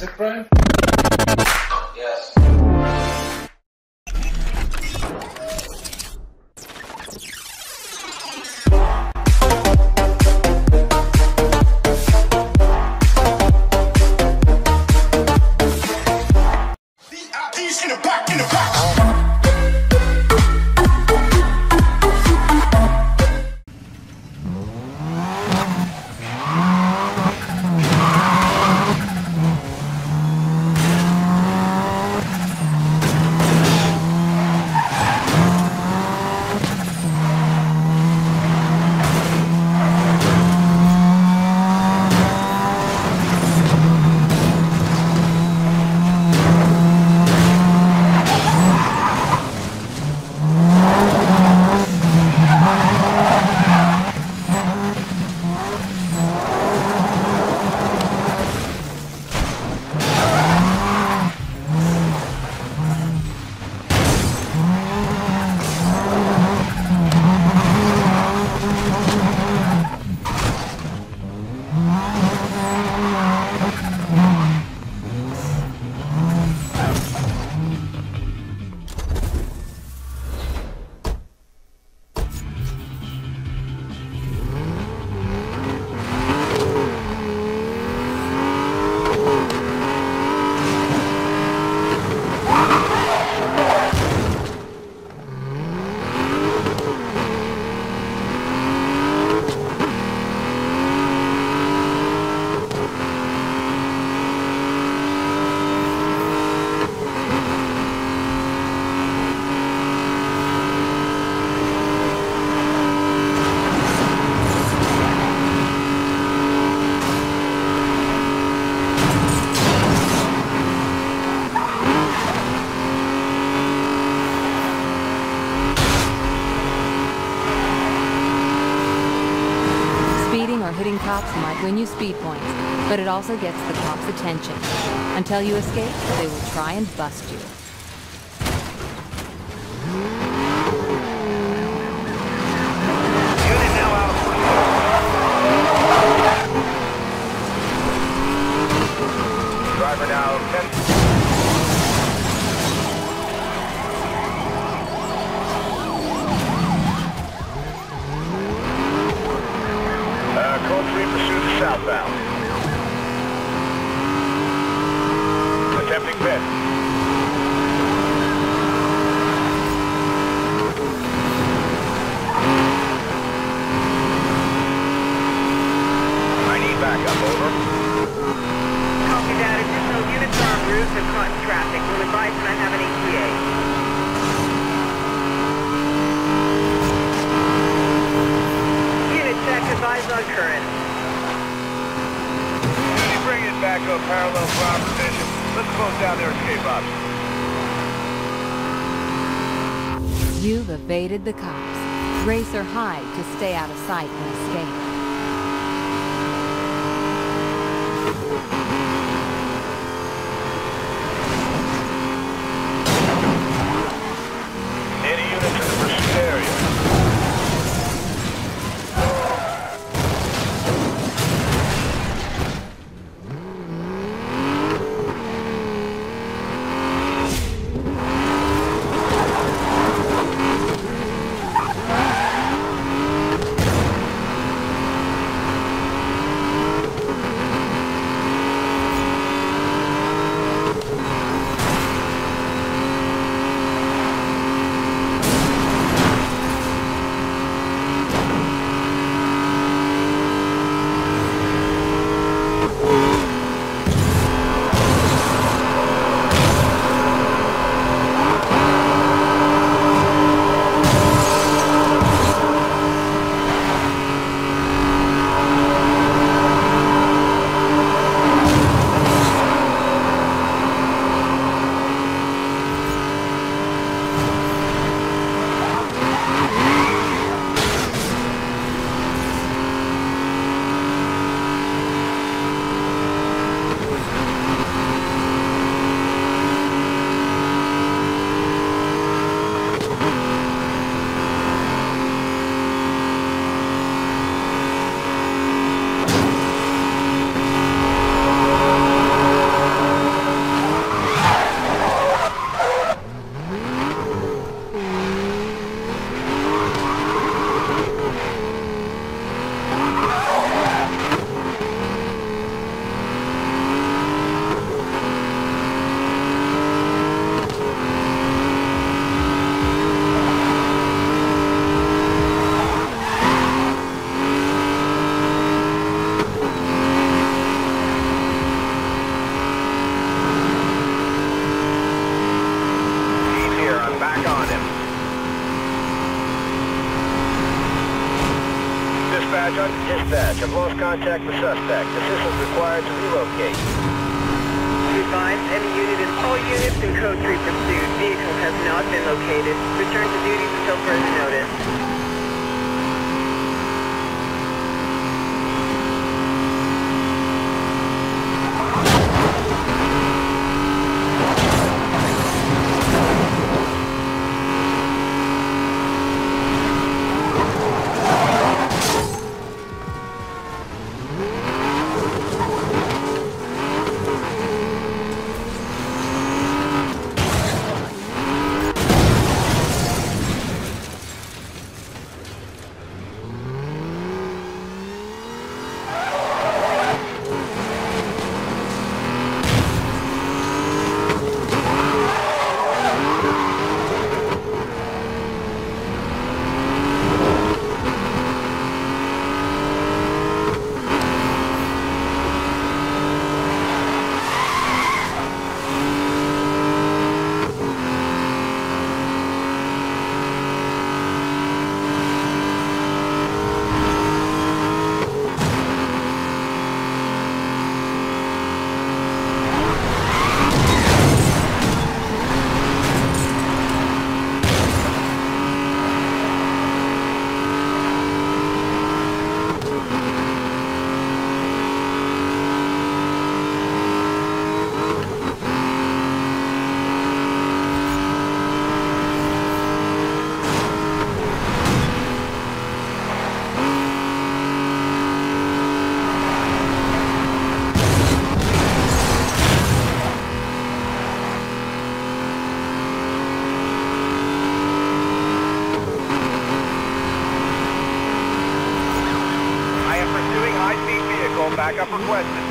That's it, Brian? Yes. VIPs in the back, in the back. Hitting cops might win you speed points, but it also gets the cops' attention. Until you escape, they will try and bust you. Southbound. Attempting pit. I need backup, over. Copy that. Additional units are en route to caught traffic. We'll advise when I have an ETA. Unit check, advise on current. Back up parallel to our position. Let's close down their escape options. You've evaded the cops. Race or hide to stay out of sight and escape. Gun dispatch, I've lost contact with suspect. Assistance required to relocate. Be advised, any unit is all units in code 3 pursuit. Vehicle has not been located. Return to duty until further notice. Backup requested.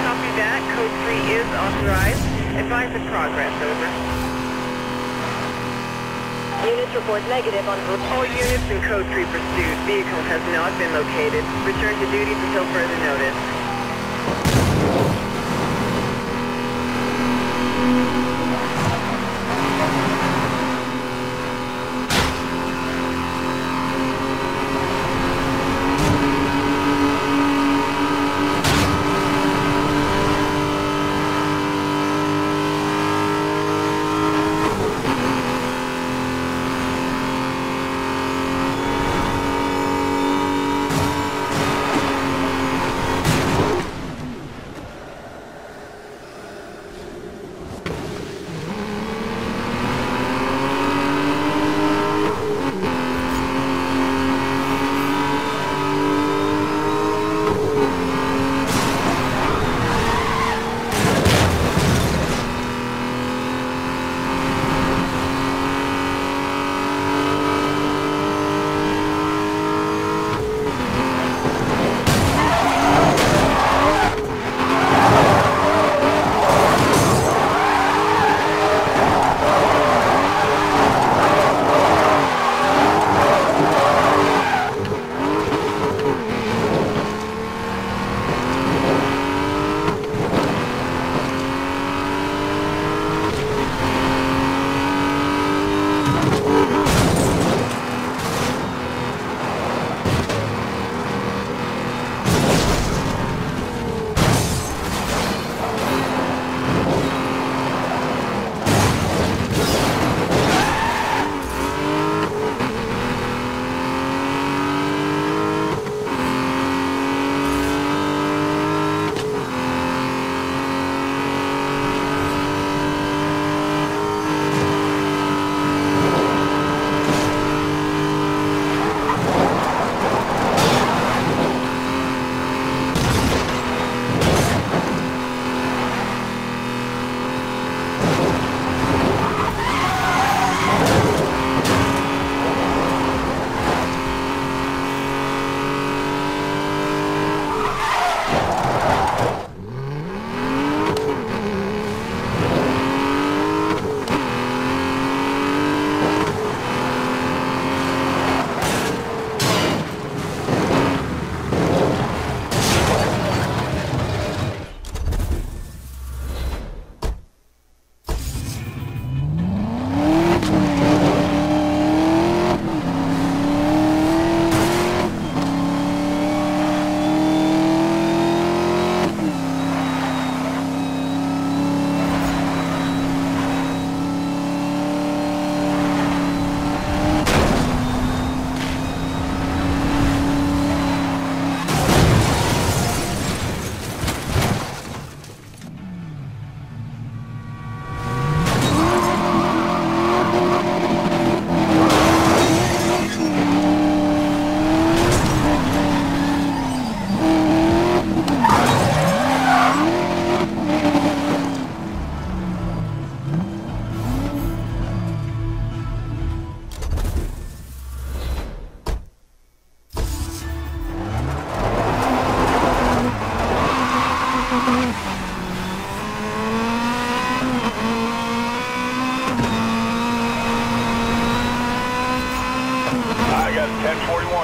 Copy that. Code 3 is authorized. Advise in progress. Over. Units report negative on group. All units in Code 3 pursuit. Vehicle has not been located. Return to duty until further notice.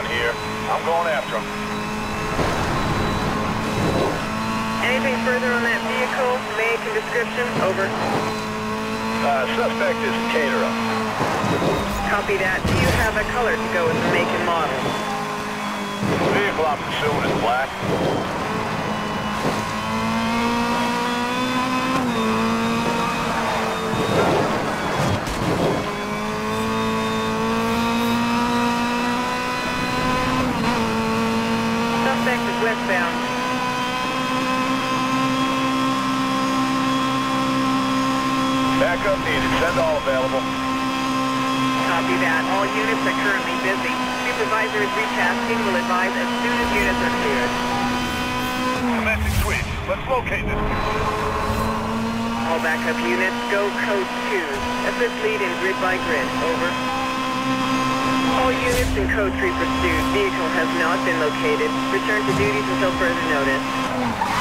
one here. I'm going after him. Anything further on that vehicle, make and description? Over. Suspect is Caterer. Copy that. Do you have a color to go with the make and model? The vehicle I'm pursuing is black. Westbound. Backup needed. Send all available. Copy that. All units are currently busy. Supervisor is retasking. Will advise as soon as units are cleared. Commencing switch. Let's locate this. All backup units, go code 2. Assist lead in grid by grid. Over. All units in Code 3 pursuit. Vehicle has not been located. Return to duties until further notice.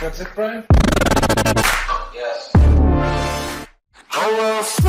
That's it, Brian? Yes. Oh well.